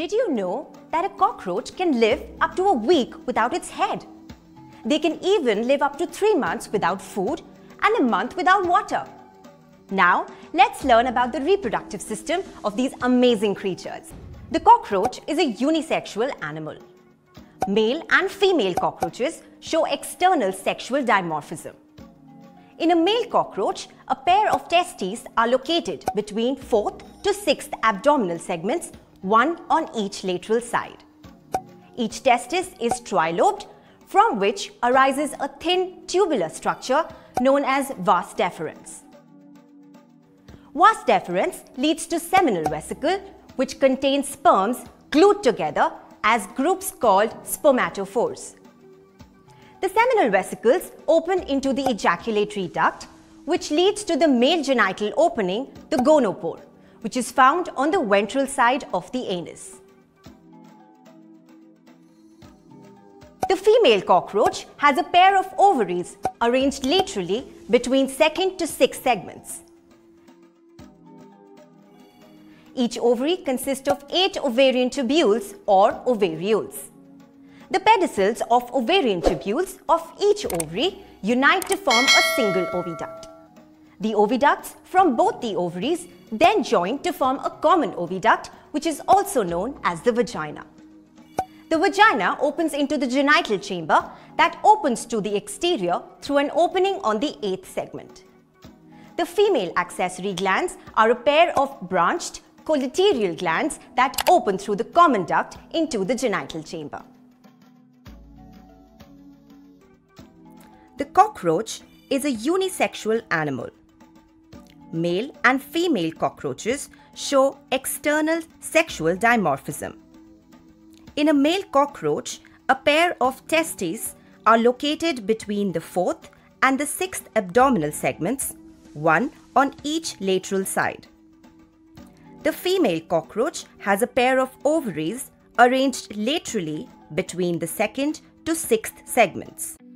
Did you know that a cockroach can live up to a week without its head? They can even live up to 3 months without food and a month without water. Now, let's learn about the reproductive system of these amazing creatures. The cockroach is a unisexual animal. Male and female cockroaches show external sexual dimorphism. In a male cockroach, a pair of testes are located between 4th to 6th abdominal segments, one on each lateral side. Each testis is trilobed, from which arises a thin tubular structure known as vas deferens. Vas deferens leads to seminal vesicle, which contains sperms glued together as groups called spermatophores. The seminal vesicles open into the ejaculatory duct, which leads to the male genital opening, the gonopore, which is found on the ventral side of the anus. The female cockroach has a pair of ovaries arranged laterally between 2nd to 6th segments. Each ovary consists of 8 ovarian tubules or ovarioles. The pedicels of ovarian tubules of each ovary unite to form a single oviduct. The oviducts from both the ovaries then join to form a common oviduct, which is also known as the vagina. The vagina opens into the genital chamber that opens to the exterior through an opening on the 8th segment. The female accessory glands are a pair of branched collateral glands that open through the common duct into the genital chamber. The cockroach is a unisexual animal. Male and female cockroaches show external sexual dimorphism. In a male cockroach, a pair of testes are located between the 4th and the 6th abdominal segments, one on each lateral side. The female cockroach has a pair of ovaries arranged laterally between the 2nd to 6th segments.